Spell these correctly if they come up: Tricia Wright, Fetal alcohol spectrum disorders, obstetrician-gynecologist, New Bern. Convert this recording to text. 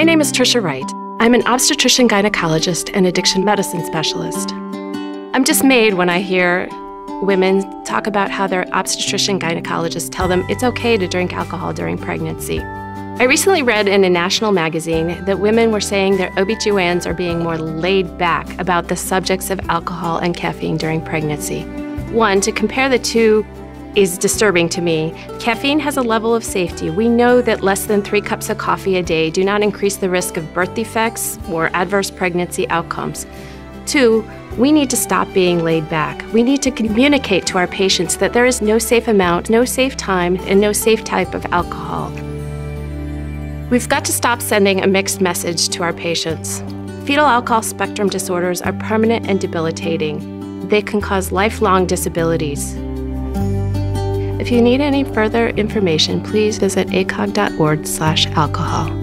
My name is Tricia Wright. I'm an obstetrician-gynecologist and addiction medicine specialist. I'm dismayed when I hear women talk about how their obstetrician-gynecologists tell them it's okay to drink alcohol during pregnancy. I recently read in a national magazine that women were saying their OBGYNs are being more laid back about the subjects of alcohol and caffeine during pregnancy. One, to compare the two is disturbing to me. Caffeine has a level of safety. We know that less than 3 cups of coffee a day do not increase the risk of birth defects or adverse pregnancy outcomes. Two, we need to stop being laid back. We need to communicate to our patients that there is no safe amount, no safe time, and no safe type of alcohol. We've got to stop sending a mixed message to our patients. Fetal alcohol spectrum disorders are permanent and debilitating. They can cause lifelong disabilities. If you need any further information, please visit acog.org/alcohol.